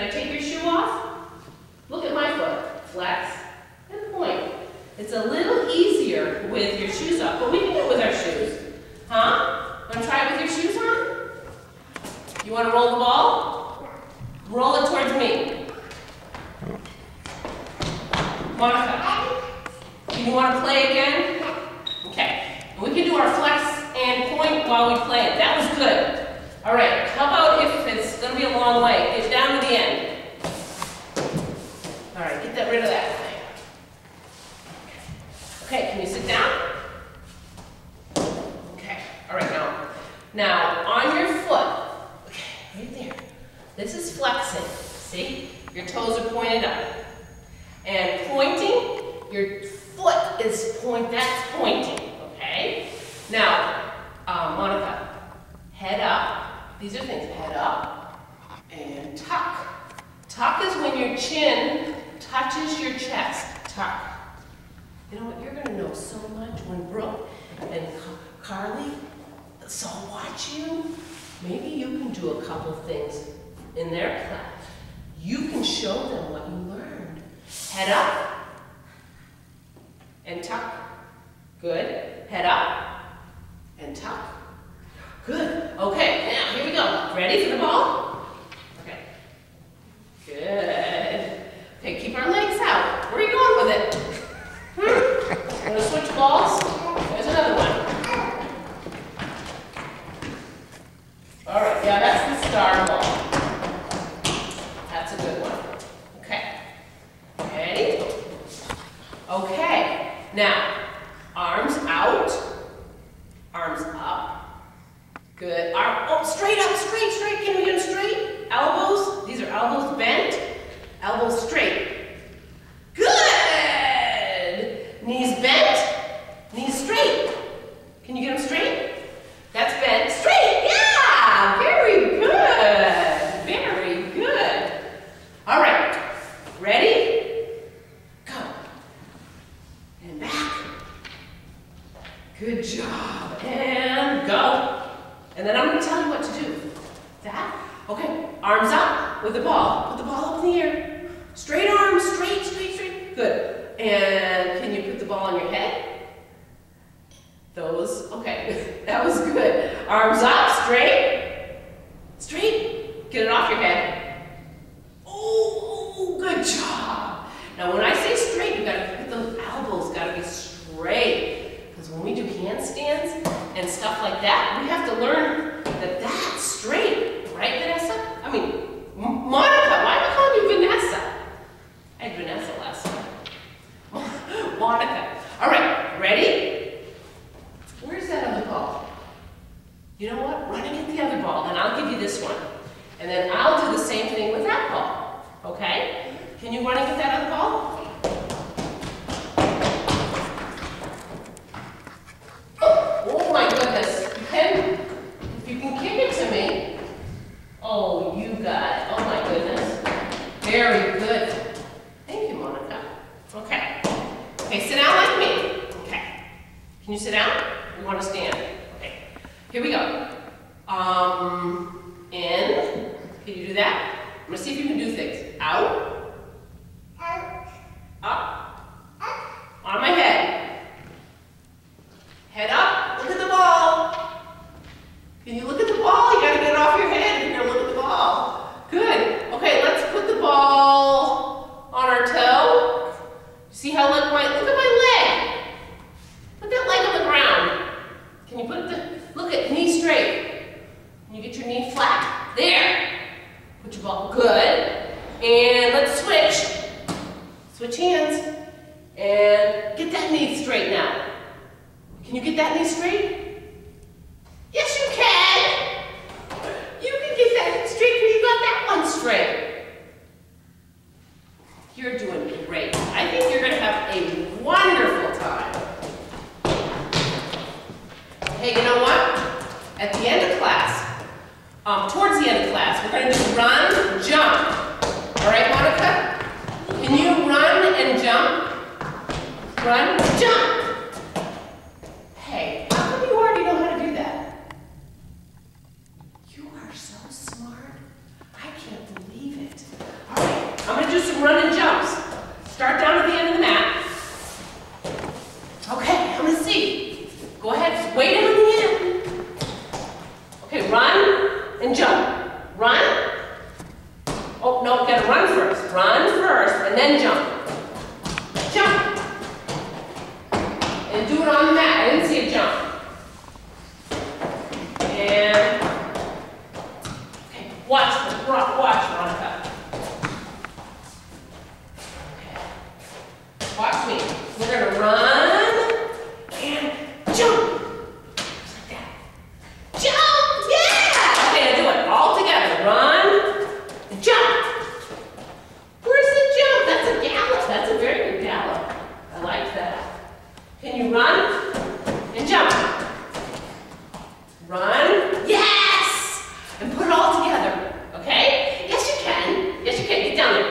When I take your shoe off, look at my foot. Flex and point. It's a little easier with your shoes off, but we can do it with our shoes. Huh? Want to try it with your shoes on? You want to roll the ball? Roll it towards me. Monica, do you want to play again? Okay. We can do our flex and point while we play it. That was good. All right. How about if it's going to be a long way? Get down to the end. All right. Get rid of that thing. Okay. Can you sit down? Okay. All right. Now on your foot. Okay. Right there. This is flexing. See? Your toes are pointed up. And pointing, your foot is pointing. That's pointing. Okay. Now, Monica, head up. These are things. Head up and tuck. Tuck is when your chin touches your chest. Tuck. You know what? You're going to know so much when Brooke and Carly so watch you. Maybe you can do a couple things in their class. You can show them what you learned. Head up and tuck. Good. Head up. And tuck. Good. Okay, now here we go. Ready for the ball? Okay. Good. Okay, keep our legs out. Where are you going with it? Want to switch balls? There's another one. All right, yeah, that's the star ball. That's a good one. Okay. Ready? Okay. Now, arms out. Arms up. Good. Arm up, straight up, straight, straight. Can we get them straight? Elbows. These are elbows bent. Elbows straight. Good. Knees bent. Knees straight. Can you get them straight? That's bent. Straight. Yeah. Very good. Very good. All right. Ready? Go. And back. Good job. And go. And then I'm going to tell you what to do. That? Okay. Arms up with the ball. Put the ball up in the air. Straight arms. Straight, straight, straight. Good. And can you put the ball on your head? Those. Okay. That was good. Arms up. Straight. Straight. Get it off your head. Oh, good job. Now when I say straight, you've got to put those elbows. Got to be straight. When we do handstands and stuff like that, we have to learn that that's straight. Right, Vanessa? I mean, Monica, why am I calling you Vanessa? I had Vanessa last time. Monica. All right, ready? Where's that other ball? You know what? Run and get the other ball, and I'll give you this one. And then I'll do the same thing with that ball. Okay? Can you run and get that other ball? Oh, you got it. Oh, my goodness. Very good. Thank you, Monica. Okay. Okay, sit down like me. Okay. Can you sit down? You want to stand. Okay. Here we go. In. Can you do that? I'm going to see if you can do things. Out. Out. Up. Up. On my head. Head up. Look at the ball. Can you look at the ball? You got to get it off your head. Good. Okay, let's put the ball on our toe. See how look at my leg. Put that leg on the ground. Can you put look at knee straight? Can you get your knee flat? There. Put your ball. Good. And let's switch. Switch hands. And get that knee straight now. Can you get that knee straight? Yes, you can. Straight. You're doing great. I think you're going to have a wonderful time. Hey, you know what? At the end of class, towards the end of class, we're going to do run, jump. All right, Monica? Can you run and jump? Run, jump. Hey, how come you to do some running jumps. Start down at the end of the mat. Okay, I'm going to see. Go ahead, wait in the end. Okay, run and jump. Run. Oh, no, got to run first. Run first and then jump. Jump. And do it on the mat. I didn't see a jump. And, okay, watch Veronica. Watch me. We're going to run and jump. Just like that. Jump! Yeah! Okay, now do it all together. Run and jump. Where's the jump? That's a gallop. That's a very good gallop. I like that. Can you run and jump? Run. Yes! And put it all together. Okay? Yes, you can. Yes, you can. Get down there.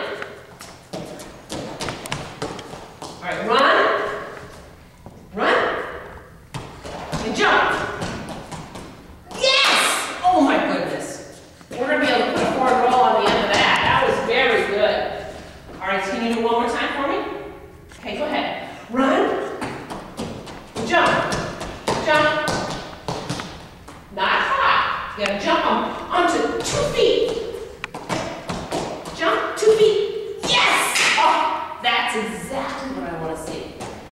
Alright, run, and jump. Yes! Oh my goodness. We're going to be able to put a forward roll on the end of that. That was very good. Alright, so can you do one more time for me? Okay, go ahead. Run, jump. Not high. You got to jump onto 2 feet.